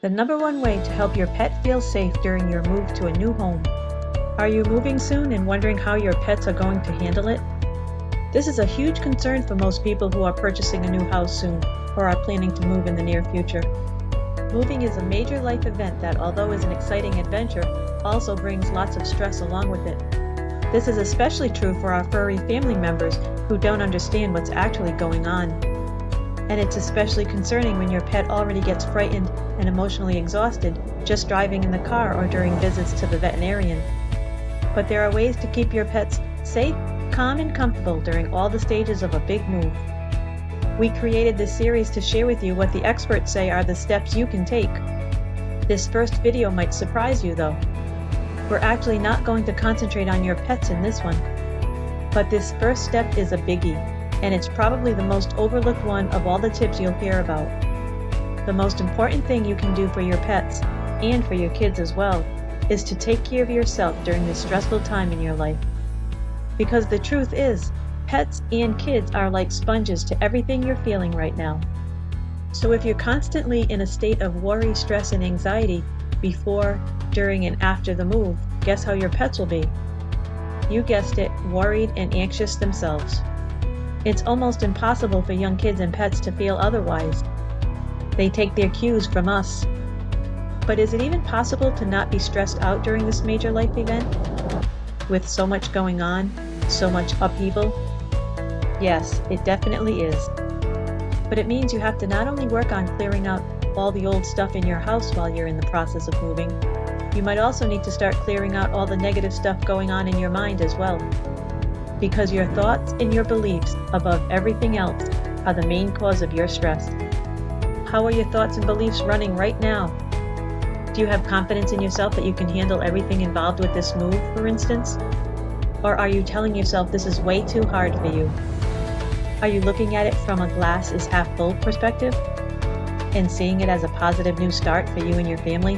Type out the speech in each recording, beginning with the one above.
The number one way to help your pet feel safe during your move to a new home. Are you moving soon and wondering how your pets are going to handle it? This is a huge concern for most people who are purchasing a new house soon or are planning to move in the near future. Moving is a major life event that, although is an exciting adventure, also brings lots of stress along with it. This is especially true for our furry family members who don't understand what's actually going on. And it's especially concerning when your pet already gets frightened and emotionally exhausted just driving in the car or during visits to the veterinarian. But there are ways to keep your pets safe, calm, and comfortable during all the stages of a big move. We created this series to share with you what the experts say are the steps you can take. This first video might surprise you though. We're actually not going to concentrate on your pets in this one. But this first step is a biggie, and it's probably the most overlooked one of all the tips you'll hear about. The most important thing you can do for your pets, and for your kids as well, is to take care of yourself during this stressful time in your life. Because the truth is, pets and kids are like sponges to everything you're feeling right now. So if you're constantly in a state of worry, stress, and anxiety before, during, and after the move, guess how your pets will be? You guessed it, worried and anxious themselves. It's almost impossible for young kids and pets to feel otherwise. They take their cues from us. But is it even possible to not be stressed out during this major life event? With so much going on, so much upheaval? Yes, it definitely is. But it means you have to not only work on clearing out all the old stuff in your house while you're in the process of moving, you might also need to start clearing out all the negative stuff going on in your mind as well. Because your thoughts and your beliefs, above everything else, are the main cause of your stress. How are your thoughts and beliefs running right now? Do you have confidence in yourself that you can handle everything involved with this move, for instance? Or are you telling yourself this is way too hard for you? Are you looking at it from a glass is half full perspective and seeing it as a positive new start for you and your family?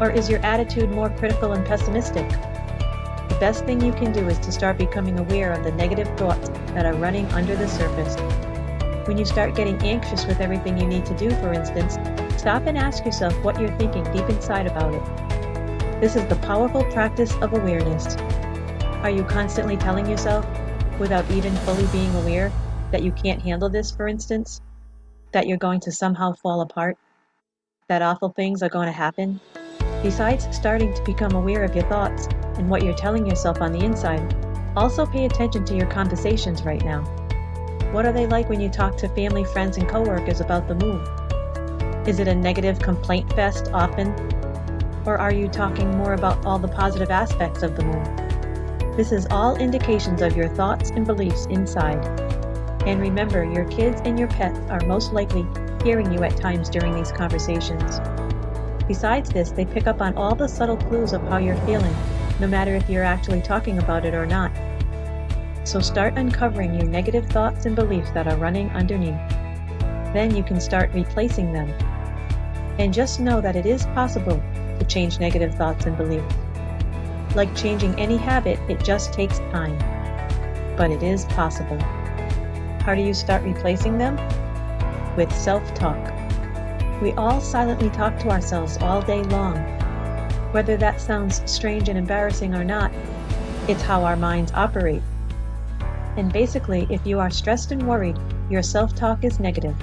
Or is your attitude more critical and pessimistic? The best thing you can do is to start becoming aware of the negative thoughts that are running under the surface. When you start getting anxious with everything you need to do, for instance, stop and ask yourself what you're thinking deep inside about it. This is the powerful practice of awareness. Are you constantly telling yourself, without even fully being aware, that you can't handle this, for instance? That you're going to somehow fall apart? That awful things are going to happen? Besides starting to become aware of your thoughts and what you're telling yourself on the inside, also pay attention to your conversations right now. What are they like when you talk to family, friends, and coworkers about the move? Is it a negative complaint fest often? Or are you talking more about all the positive aspects of the move? This is all indications of your thoughts and beliefs inside. And remember, your kids and your pets are most likely hearing you at times during these conversations. Besides this, they pick up on all the subtle clues of how you're feeling, no matter if you're actually talking about it or not. So start uncovering your negative thoughts and beliefs that are running underneath. Then you can start replacing them. And just know that it is possible to change negative thoughts and beliefs. Like changing any habit, it just takes time. But it is possible. How do you start replacing them? With self-talk. We all silently talk to ourselves all day long. Whether that sounds strange and embarrassing or not, it's how our minds operate. And basically, if you are stressed and worried, your self-talk is negative.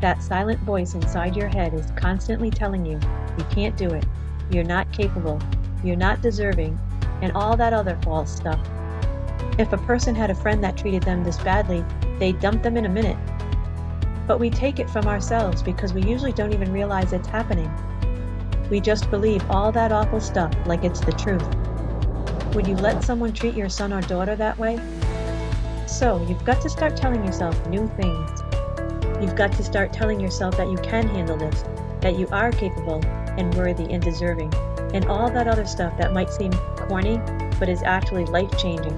That silent voice inside your head is constantly telling you can't do it, you're not capable, you're not deserving, and all that other false stuff. If a person had a friend that treated them this badly, they'd dump them in a minute. But we take it from ourselves because we usually don't even realize it's happening. We just believe all that awful stuff like it's the truth. Would you let someone treat your son or daughter that way? So you've got to start telling yourself new things. You've got to start telling yourself that you can handle this, that you are capable and worthy and deserving, and all that other stuff that might seem corny, but is actually life-changing.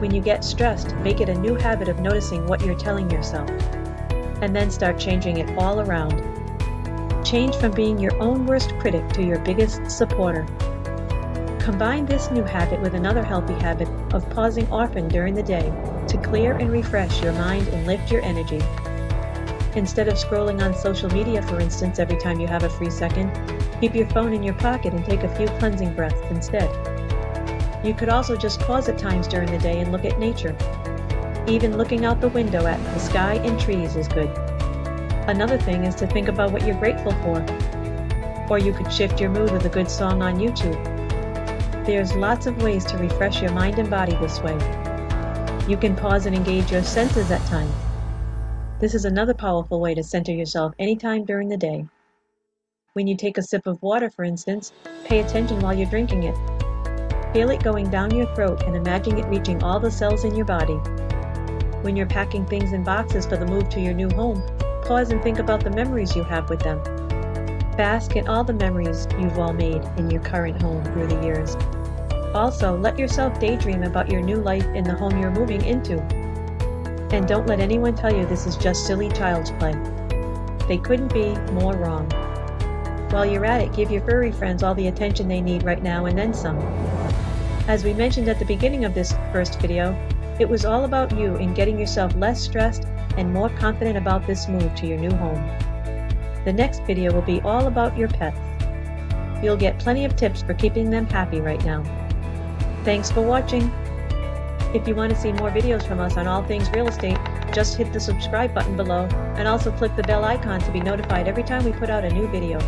When you get stressed, make it a new habit of noticing what you're telling yourself, and then start changing it all around. Change from being your own worst critic to your biggest supporter. Combine this new habit with another healthy habit of pausing often during the day to clear and refresh your mind and lift your energy. Instead of scrolling on social media, for instance, every time you have a free second, keep your phone in your pocket and take a few cleansing breaths instead. You could also just pause at times during the day and look at nature. Even looking out the window at the sky and trees is good. Another thing is to think about what you're grateful for. Or you could shift your mood with a good song on YouTube. There's lots of ways to refresh your mind and body this way. You can pause and engage your senses at times. This is another powerful way to center yourself anytime during the day. When you take a sip of water, for instance, pay attention while you're drinking it. Feel it going down your throat and imagine it reaching all the cells in your body. When you're packing things in boxes for the move to your new home, pause and think about the memories you have with them. Bask in all the memories you've all made in your current home through the years. Also, let yourself daydream about your new life in the home you're moving into. And don't let anyone tell you this is just silly child's play. They couldn't be more wrong. While you're at it, give your furry friends all the attention they need right now and then some. As we mentioned at the beginning of this first video, it was all about you and getting yourself less stressed and more confident about this move to your new home. The next video will be all about your pets. You'll get plenty of tips for keeping them happy right now. Thanks for watching. If you want to see more videos from us on all things real estate, just hit the subscribe button below and also click the bell icon to be notified every time we put out a new video.